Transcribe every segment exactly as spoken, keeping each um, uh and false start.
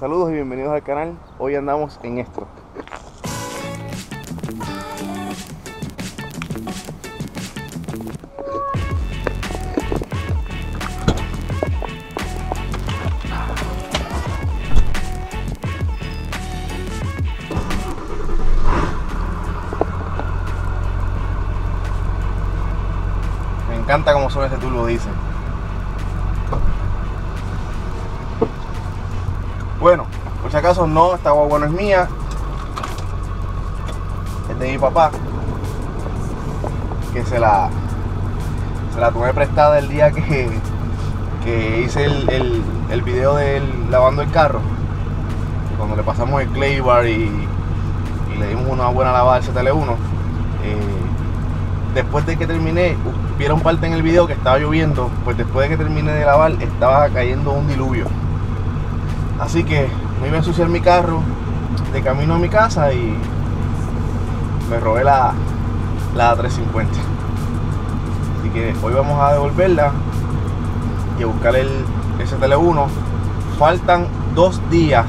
Saludos y bienvenidos al canal. Hoy andamos en esto. Me encanta cómo suena este turbo diésel. Bueno, por si acaso no, esta guagua no es mía, es de mi papá, que se la se la tomé prestada el día que, que hice el, el, el video de él lavando el carro, cuando le pasamos el clay bar y, y le dimos una buena lavada al Z L uno. eh, Después de que terminé, vieron parte en el video que estaba lloviendo, pues después de que terminé de lavar estaba cayendo un diluvio. Así que me iba a ensuciar mi carro de camino a mi casa y me robé la, la trescientos cincuenta. Así que hoy vamos a devolverla y a buscar el Z L uno. Faltan dos días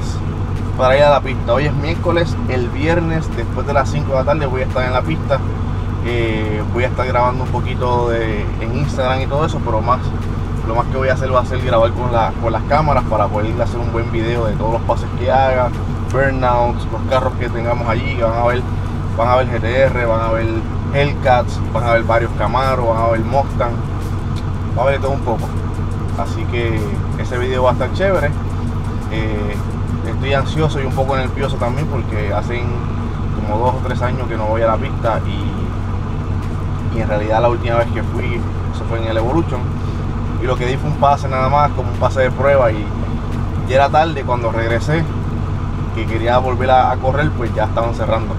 para ir a la pista. Hoy es miércoles, el viernes después de las cinco de la tarde voy a estar en la pista. Eh, voy a estar grabando un poquito de, en Instagram y todo eso, pero más... lo más que voy a hacer va a ser grabar con, la, con las cámaras para poder hacer un buen video de todos los pases que haga, burnouts, los carros que tengamos allí, que van a ver, van a ver G T R, van a ver Hellcats, van a ver varios Camaro, van a ver Mustang, va a ver todo un poco. Así que ese video va a estar chévere. Eh, estoy ansioso y un poco nervioso también porque hacen como dos o tres años que no voy a la pista y, y en realidad la última vez que fui, eso fue en el Evolution. Y lo que di fue un pase nada más, como un pase de prueba, y ya era tarde cuando regresé, que quería volver a, a correr, pues ya estaban cerrando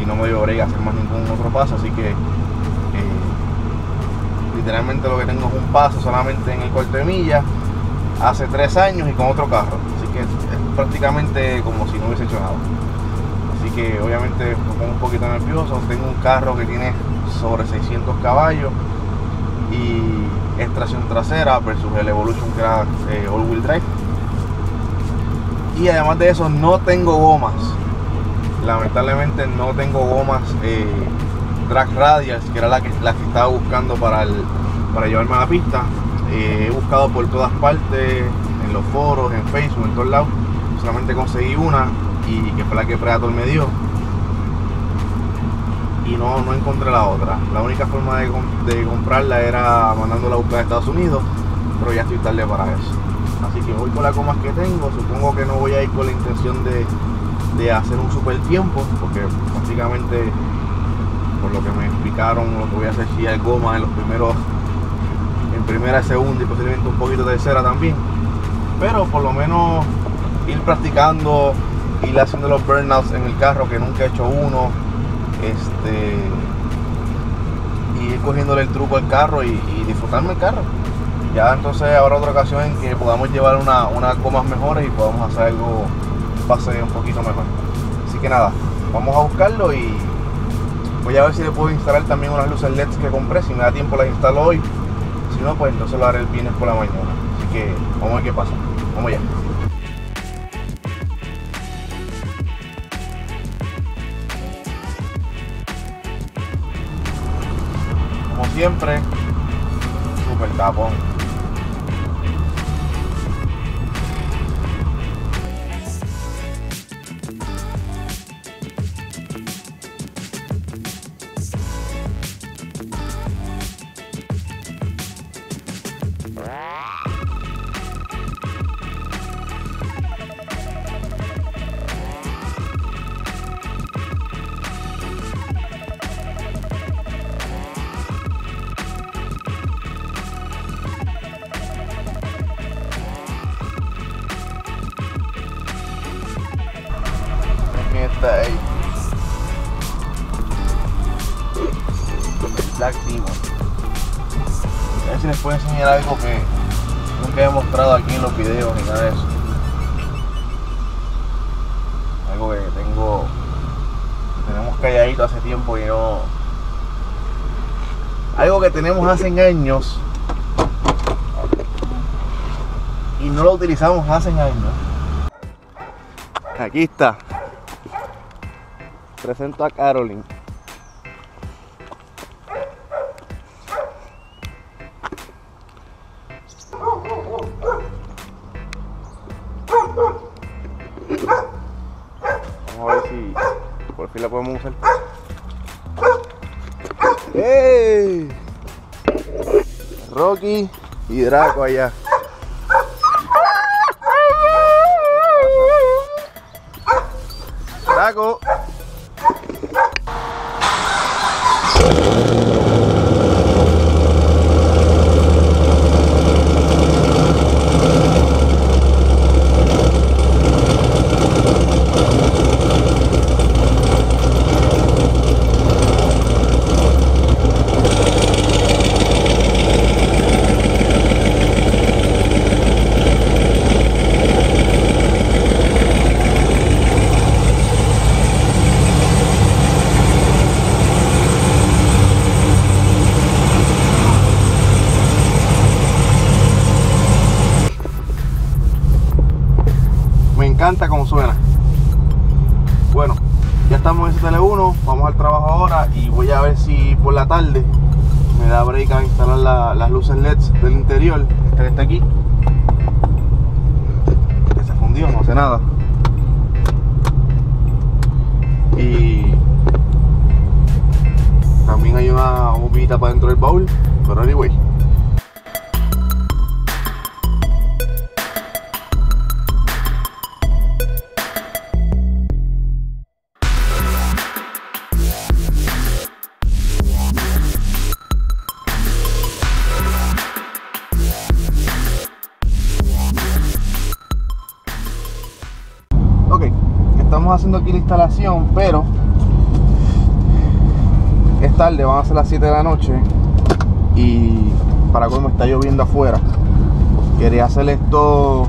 y no me dio brega hacer más ningún otro pase, así que eh, literalmente lo que tengo es un paso solamente en el cuarto de milla hace tres años y con otro carro, así que es, es prácticamente como si no hubiese hecho nada. Así que obviamente me pongo un poquito nervioso, tengo un carro que tiene sobre seiscientos caballos y es tracción trasera versus el Evolution que era eh, all wheel drive, y además de eso no tengo gomas, lamentablemente no tengo gomas eh, drag radials, que era la que, la que estaba buscando para, el, para llevarme a la pista. Eh, he buscado por todas partes, en los foros, en Facebook, en todos lados, solamente conseguí una y que fue la que Predator me dio, y no, no encontré la otra. La única forma de, de comprarla era mandándola a buscar a Estados Unidos, pero ya estoy tarde para eso, así que voy con las gomas que tengo. Supongo que no voy a ir con la intención de, de hacer un super tiempo, porque básicamente por lo que me explicaron lo que voy a hacer si hay gomas en los primeros, en primera, segunda y posiblemente un poquito tercera también, pero por lo menos ir practicando, ir haciendo los burnouts en el carro, que nunca he hecho uno. Este, y ir cogiéndole el truco al carro y, y disfrutarme el carro. Ya entonces habrá otra ocasión en que podamos llevar una, unas gomas mejores y podamos hacer algo, un pase un poquito mejor. Así que nada, vamos a buscarlo y voy a ver si le puedo instalar también unas luces L E D que compré. Si me da tiempo las instalo hoy, si no pues entonces lo haré el viernes por la mañana. Así que vamos a ver qué pasa, vamos allá. Siempre super tapón. Black Demon. A ver si les puedo enseñar algo que nunca he mostrado aquí en los videos ni nada de eso. Algo que tengo, que tenemos calladito hace tiempo y no. Algo que tenemos hace años y no lo utilizamos hace años. Aquí está. Presento a Caroline. Vamos a ver si por fin la podemos usar. ¡Hey! Rocky y Draco allá. Draco. Me encanta como suena. Bueno, ya estamos en Z L uno, vamos al trabajo ahora y voy a ver si por la tarde me da break a instalar la, las luces L E Ds del interior. Esta que está aquí, que se fundió, no hace nada. Y también hay una bombita para dentro del baúl, pero anyway. Estamos haciendo aquí la instalación, pero es tarde, van a ser las siete de la noche y para cómo está lloviendo afuera. Quería hacer esto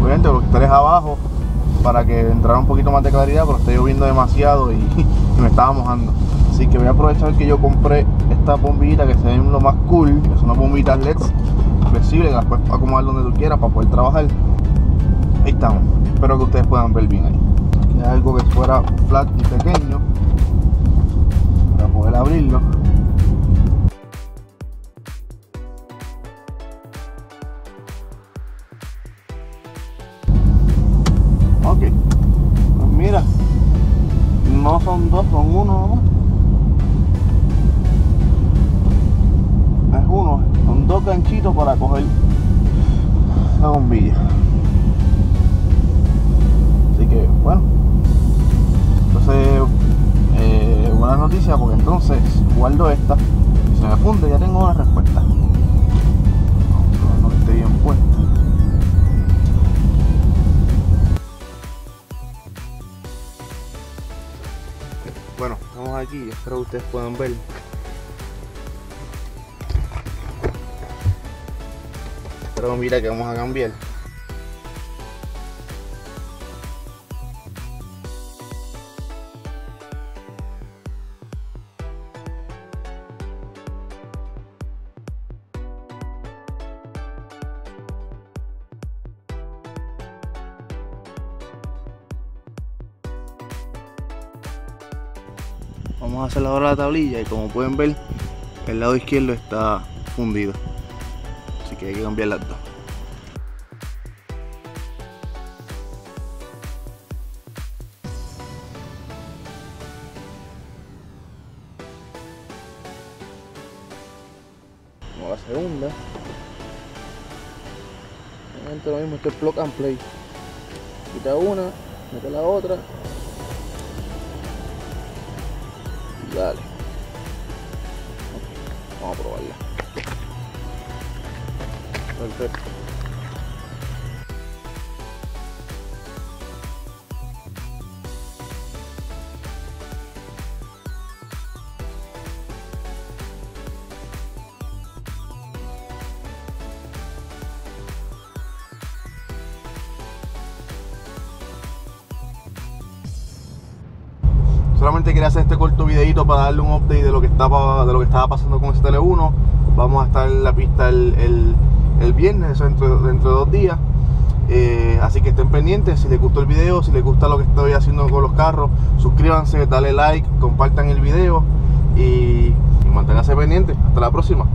obviamente porque estaré abajo para que entrara un poquito más de claridad, pero está lloviendo demasiado y, y me estaba mojando, así que voy a aprovechar que yo compré esta bombillita que se ve lo más cool, que son unas bombitas L E D flexibles que las puedes acomodar donde tú quieras para poder trabajar. Ahí estamos, espero que ustedes puedan ver bien ahí. Ya algo que fuera flat y pequeño para poder abrirlo. Ok, pues mira, no son dos, son uno, ¿no? Es uno, son dos ganchitos para coger la bombilla. Así que bueno. Entonces, eh, buena noticia, porque entonces guardo esta y se me funde, ya tengo una respuesta. No, no esté bien puesta. Bueno, estamos aquí, espero que ustedes puedan ver. Pero mira que vamos a cambiar. Vamos a hacer ahora la tablilla y como pueden ver el lado izquierdo está fundido, así que hay que cambiar las dos. Como la segunda, realmente lo mismo, este es plug and play, quita una, mete la otra. Dale. Okay. Vamos a probarla. Perfecto. Solamente quería hacer este corto videito para darle un update de lo que estaba, de lo que estaba pasando con el Z L uno. Vamos a estar en la pista el, el, el viernes, eso dentro, dentro de dos días. eh, así que estén pendientes. Si les gustó el video, si les gusta lo que estoy haciendo con los carros, suscríbanse, dale like, compartan el video y, y manténganse pendientes. Hasta la próxima.